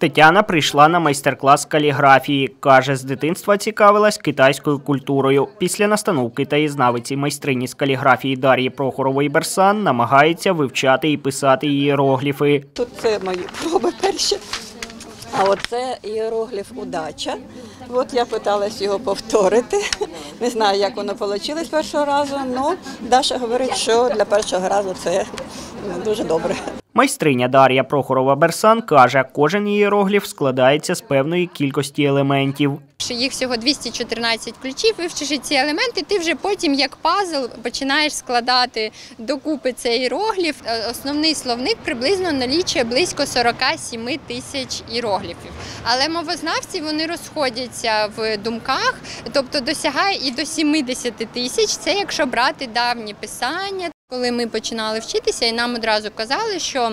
Тетяна прийшла на майстер-клас каліграфії. Каже, з дитинства цікавилась китайською культурою. Після настановки таєзнавиці майстрині з каліграфії Дар'ї Прохорової-Берсан намагається вивчати і писати іерогліфи. Тут це мої проби перші. А оце іерогліф «Удача». От я питалась його повторити. Не знаю, як воно вийшло першого разу, але Даша говорить, що для першого разу це дуже добре. Майстриня Дар'я Прохорова-Берсан каже, кожен іерогліф складається з певної кількості елементів. Їх всього 214 ключів, вивчивши ці елементи, ти вже потім як пазл починаєш складати докупи цей іерогліф. Основний словник приблизно налічує близько 47 тисяч іерогліфів. Але мовознавці вони розходяться в думках, тобто досягає і до 70 тисяч, це якщо брати давні писання. Коли ми починали вчитися, і нам одразу казали, що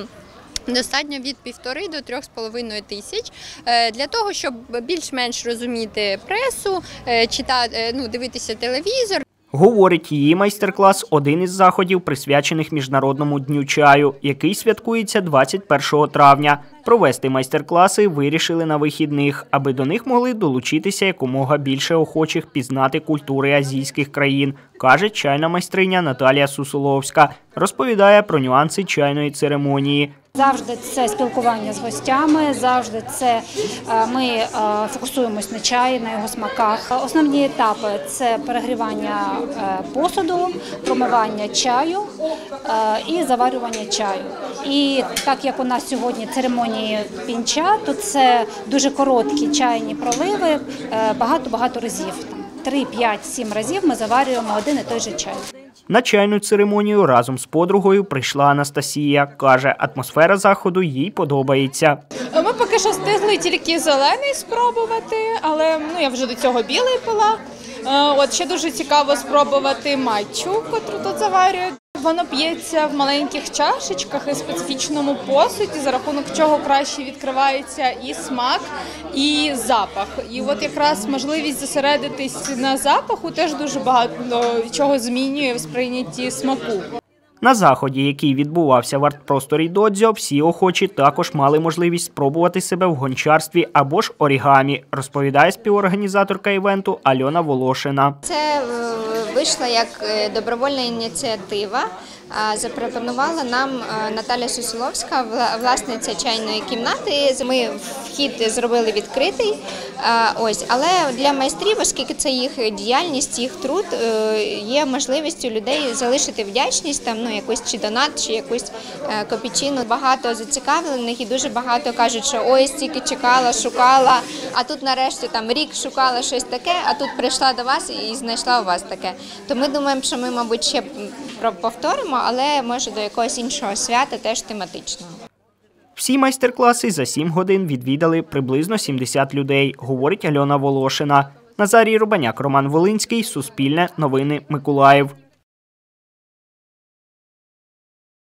достатньо від 1,5 до 3,5 тисяч для того, щоб більш-менш розуміти пресу, читати, дивитися телевізор. Говорить, її майстер-клас – один із заходів, присвячених Міжнародному дню чаю, який святкується 21 травня. Провести майстер-класи вирішили на вихідних, аби до них могли долучитися якомога більше охочих пізнати культури азійських країн, каже чайна майстриня Наталія Сусоловська. Розповідає про нюанси чайної церемонії. Завжди це спілкування з гостями, завжди це ми фокусуємось на чаї, на його смаках. Основні етапи – це перегрівання посуду, промивання чаю і заварювання чаю. І так як у нас сьогодні церемонії Пінча, то це дуже короткі чайні проливи, багато-багато разів. 3, 5, 7 разів ми заварюємо один і той же чай. На чайну церемонію разом з подругою прийшла Анастасія. Каже, атмосфера заходу їй подобається. Ми поки що встигли тільки зелений спробувати, але я вже до цього білий пила. От ще дуже цікаво спробувати матчу, котру тут заварюють. Воно п'ється в маленьких чашечках і специфічному посуді, за рахунок чого краще відкривається і смак, і запах. І от якраз можливість зосередитись на запаху теж дуже багато чого змінює в сприйнятті смаку. На заході, який відбувався в арт-просторі «Додзьо», всі охочі також мали можливість спробувати себе в гончарстві або ж орігамі, розповідає співорганізаторка івенту Альона Волошина. Це вийшла як добровольна ініціатива. Запропонувала нам Наталія Сусоловська, власниця чайної кімнати. Ми вхід зробили відкритий, але для майстрів, оскільки це їх діяльність, їх труд, є можливість у людей залишити вдячність, якийсь чи донат, чи якусь копійчину. Багато зацікавлених і дуже багато кажуть, що ой, стільки чекала, шукала, а тут нарешті рік шукала щось таке, а тут прийшла до вас і знайшла у вас таке. То ми думаємо, що ми, мабуть, ще повторимо, але, може, до якогось іншого свята, теж тематичного. Всі майстер-класи за 7 годин відвідали приблизно 70 людей, говорить Альона Волошина. Назарій Рубаняк, Роман Волинський, Суспільне, Новини, Миколаїв.